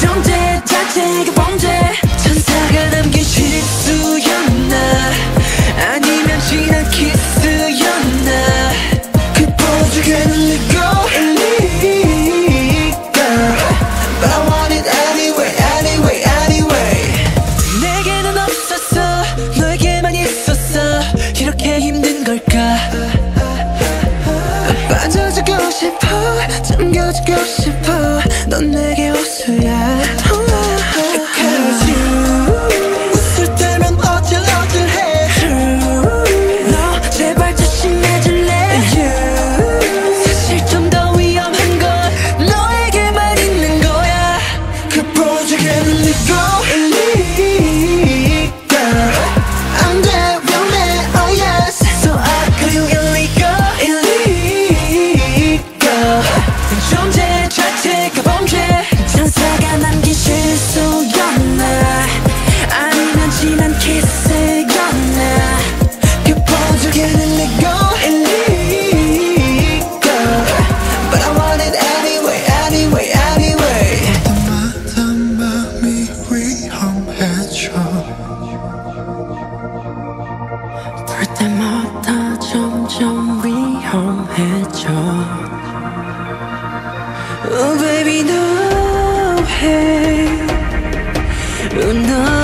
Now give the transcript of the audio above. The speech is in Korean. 존재 자체가 범죄. 천사가 남긴 실수였나, 아니면 지난 키스였나. 그 보조개 늘리고 흘리니까 But I want it anyway, anyway, anyway. 내게는 없었어, 너에게만 있었어. 이렇게 힘든 걸까. 빠져주고 싶어, 잠겨주고 싶어. 넌 내게 호수야. Cause you 웃을 때면 어질어질해. True, 너 제발 조심해줄래. You 사실 좀 더 위험한 건 너에게만 있는 거야. 그 보조개 늘리고 흘리니까 I'm the real man, oh yes. So I call you illegal, illegal. 존재 자체가 볼 때마다 점점 위험해져. Oh baby no, hey, oh no.